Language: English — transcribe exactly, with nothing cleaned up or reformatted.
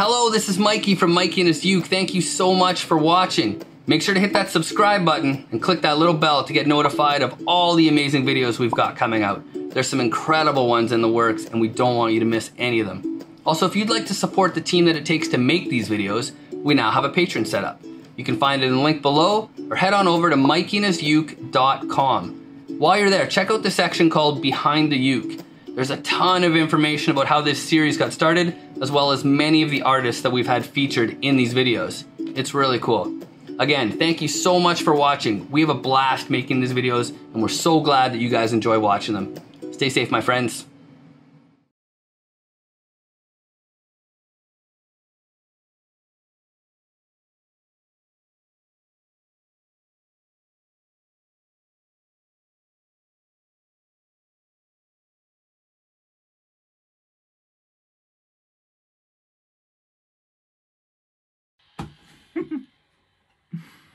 Hello, this is Mikey from Mikey and his Uke. Thank you so much for watching. Make sure to hit that subscribe button and click that little bell to get notified of all the amazing videos we've got coming out. There's some incredible ones in the works and we don't want you to miss any of them. Also, if you'd like to support the team that it takes to make these videos, we now have a Patreon set up. You can find it in the link below or head on over to Mikey and his Uke dot com. While you're there, check out the section called Behind the Uke. There's a ton of information about how this series got started, as well as many of the artists that we've had featured in these videos. It's really cool. Again, thank you so much for watching. We have a blast making these videos, and we're so glad that you guys enjoy watching them. Stay safe, my friends.